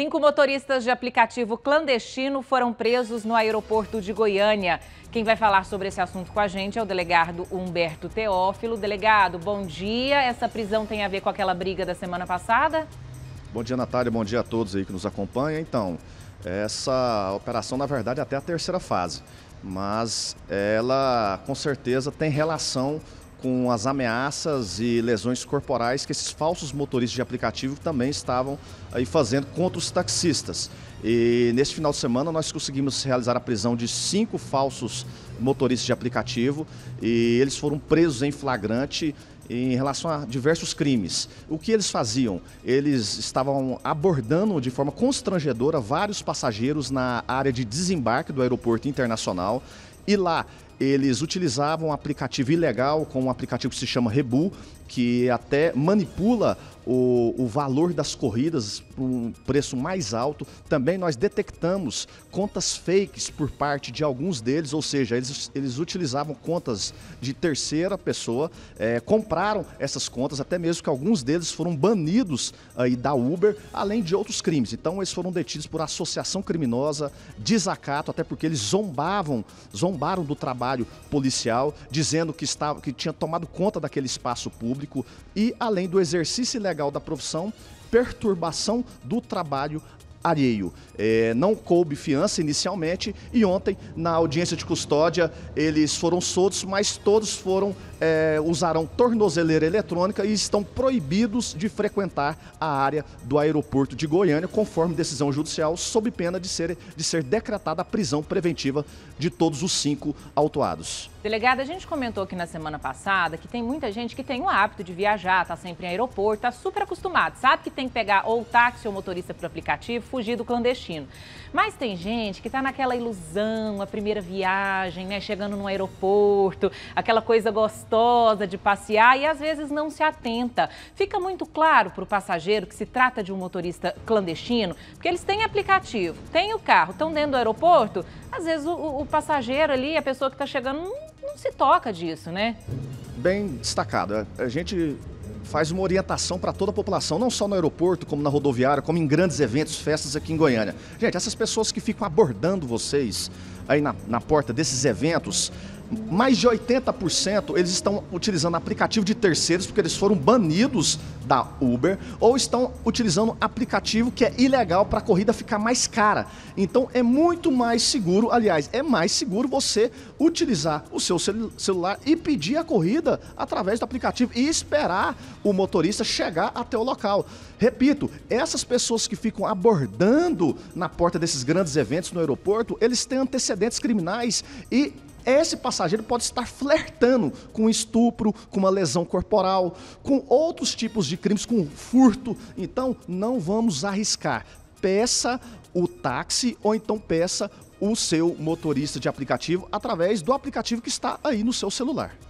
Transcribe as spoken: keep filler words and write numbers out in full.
Cinco motoristas de aplicativo clandestino foram presos no aeroporto de Goiânia. Quem vai falar sobre esse assunto com a gente é o delegado Humberto Teófilo. Delegado, bom dia. Essa prisão tem a ver com aquela briga da semana passada? Bom dia, Natália. Bom dia a todos aí que nos acompanham. Então, essa operação, na verdade, é até a terceira fase. Mas ela, com certeza, tem relação com as ameaças e lesões corporais que esses falsos motoristas de aplicativo também estavam aí fazendo contra os taxistas. E neste final de semana nós conseguimos realizar a prisão de cinco falsos motoristas de aplicativo e eles foram presos em flagrante em relação a diversos crimes. O que eles faziam? Eles estavam abordando de forma constrangedora vários passageiros na área de desembarque do Aeroporto Internacional e lá eles utilizavam um aplicativo ilegal, com um aplicativo que se chama Rebu, que até manipula o, o valor das corridas para um preço mais alto. Também nós detectamos contas fakes por parte de alguns deles, ou seja, eles, eles utilizavam contas de terceira pessoa, é, compraram essas contas, até mesmo que alguns deles foram banidos aí da Uber, além de outros crimes. Então eles foram detidos por associação criminosa, desacato, até porque eles zombavam, zombaram do trabalho policial, dizendo que, estava, que tinha tomado conta daquele espaço público e, além do exercício ilegal da profissão, perturbação do trabalho alheio. É, não coube fiança inicialmente e ontem, na audiência de custódia, eles foram soltos, mas todos foram é, usarão tornozeleira eletrônica e estão proibidos de frequentar a área do aeroporto de Goiânia, conforme decisão judicial, sob pena de ser, de ser decretada a prisão preventiva de todos os cinco autuados. Delegada, a gente comentou aqui na semana passada que tem muita gente que tem o hábito de viajar, tá sempre em aeroporto, tá super acostumado, sabe que tem que pegar ou táxi ou motorista por aplicativo, fugir do clandestino. Mas tem gente que tá naquela ilusão, a primeira viagem, né, chegando num aeroporto, aquela coisa gostosa de passear e às vezes não se atenta. Fica muito claro pro passageiro que se trata de um motorista clandestino, porque eles têm aplicativo, têm o carro, estão dentro do aeroporto, às vezes o, o passageiro ali, a pessoa que tá chegando, não, não se toca disso, né? Bem destacado. A gente faz uma orientação para toda a população, não só no aeroporto, como na rodoviária, como em grandes eventos, festas aqui em Goiânia. Gente, essas pessoas que ficam abordando vocês aí na, na porta desses eventos, mais de oitenta por cento eles estão utilizando aplicativo de terceiros porque eles foram banidos da Uber ou estão utilizando aplicativo que é ilegal para a corrida ficar mais cara. Então é muito mais seguro, aliás, é mais seguro você utilizar o seu celular e pedir a corrida através do aplicativo e esperar o motorista chegar até o local. Repito, essas pessoas que ficam abordando na porta desses grandes eventos no aeroporto, eles têm antecedentes criminais e esse passageiro pode estar flertando com estupro, com uma lesão corporal, com outros tipos de crimes, com furto. Então, não vamos arriscar. Peça o táxi ou então peça o seu motorista de aplicativo através do aplicativo que está aí no seu celular.